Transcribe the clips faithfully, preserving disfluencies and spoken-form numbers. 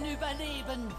Überleben!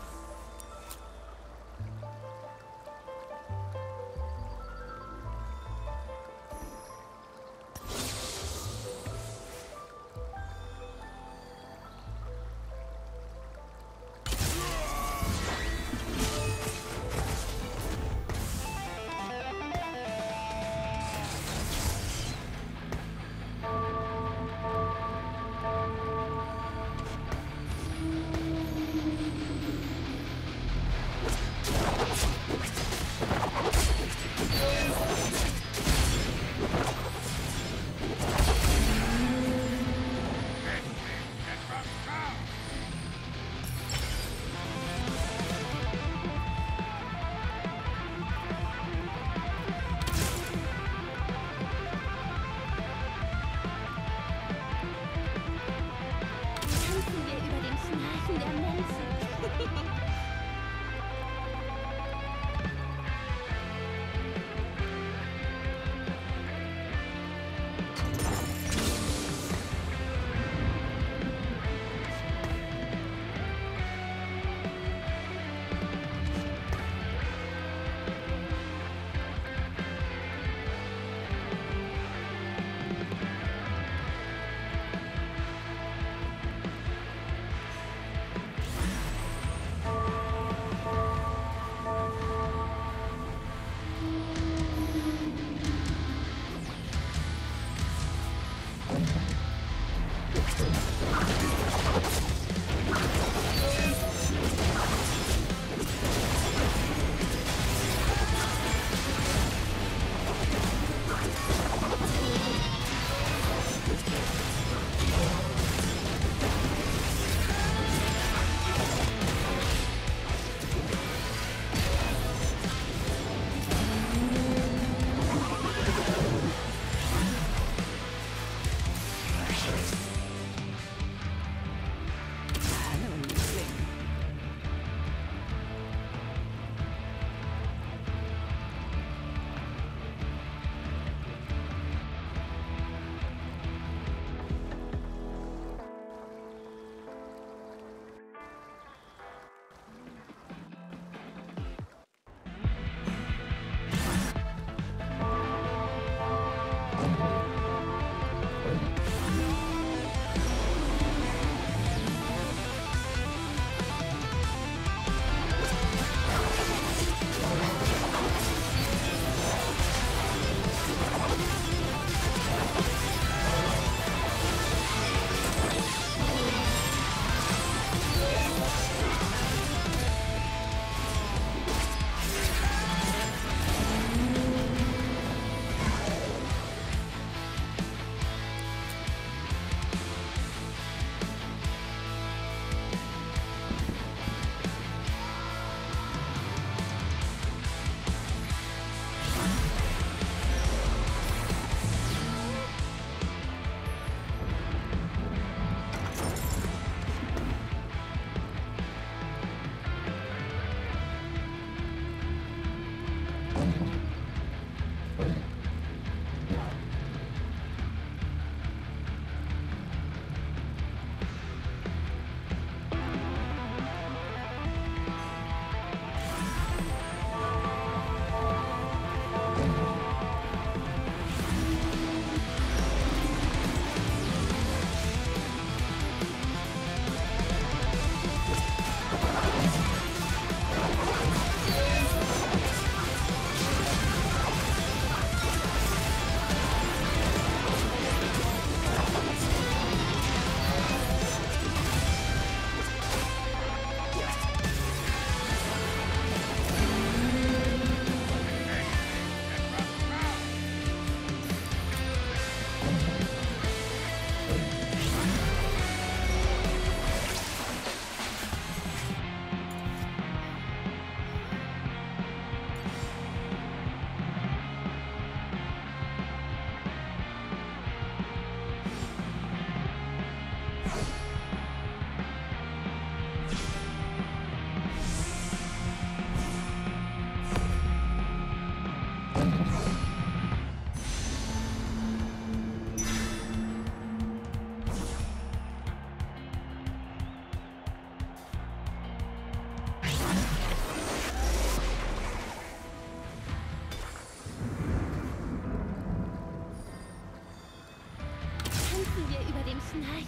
Oh.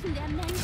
Herzen der Menschen.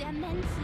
Der Menschen.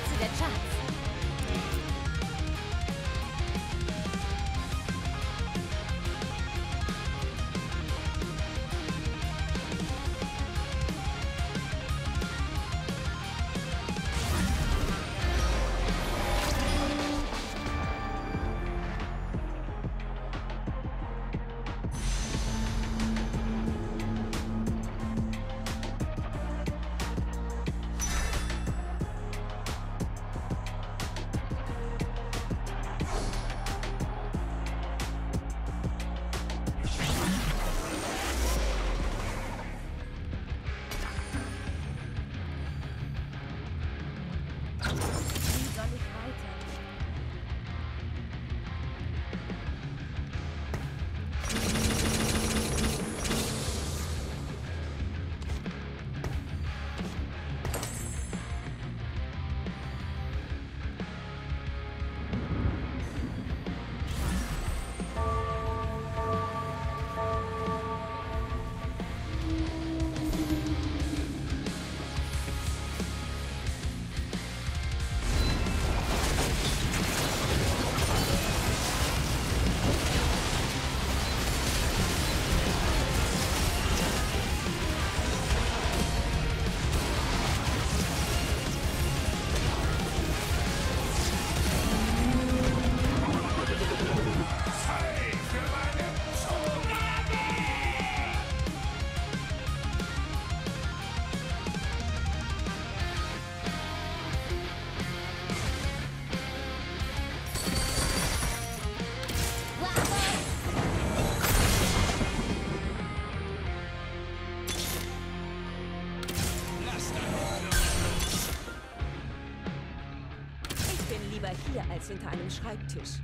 Spitze der Charts. Lieber hier als hinter einem Schreibtisch.